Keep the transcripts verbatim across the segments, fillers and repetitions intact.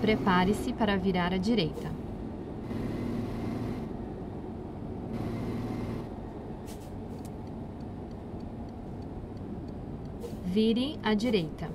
Prepare-se para virar à direita. Vire à direita.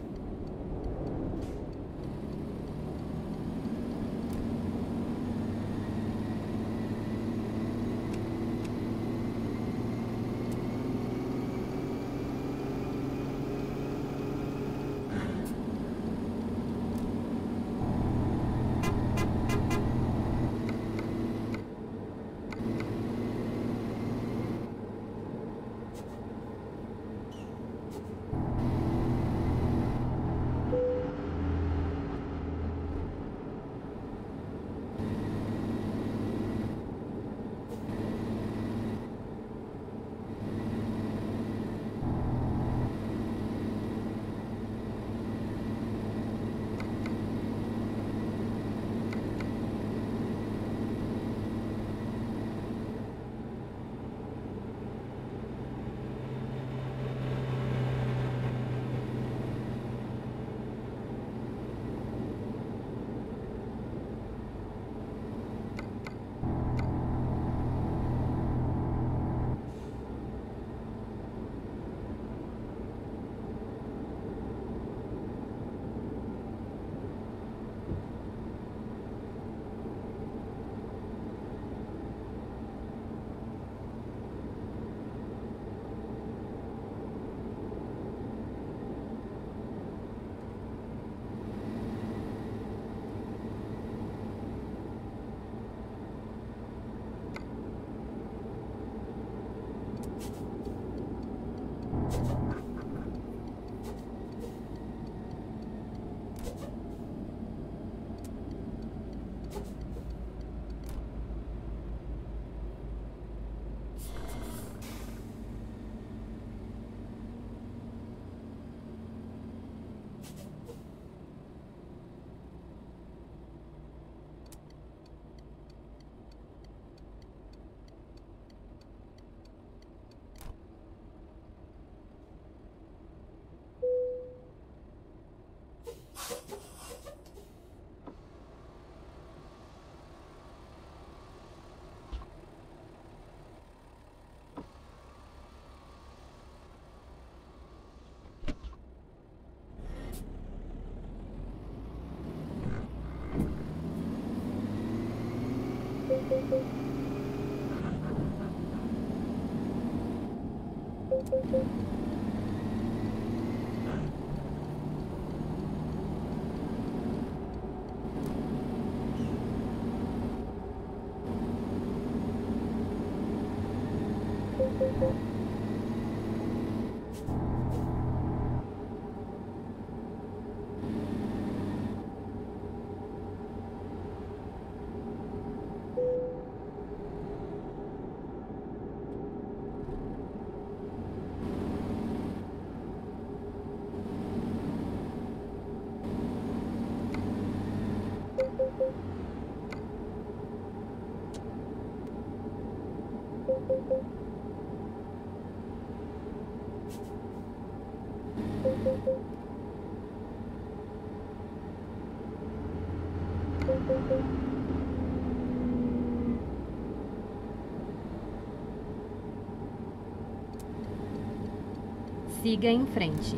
Siga em frente.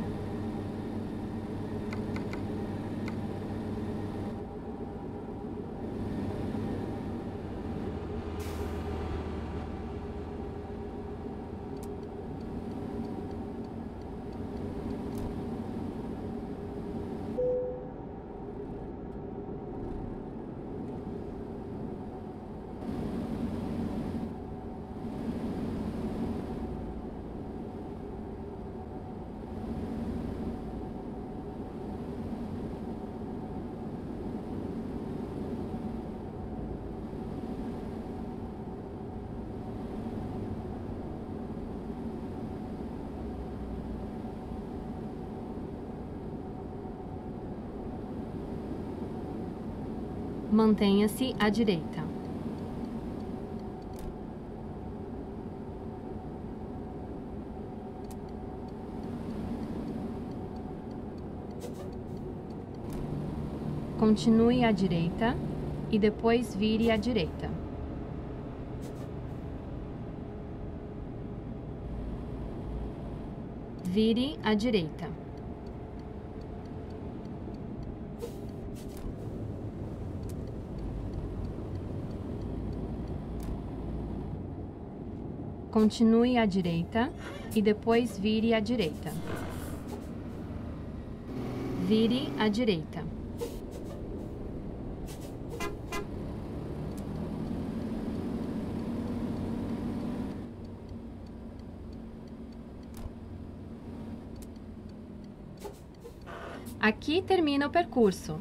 Mantenha-se à direita. Continue à direita e depois vire à direita. Vire à direita. Continue à direita e depois vire à direita. Vire à direita. Aqui termina o percurso.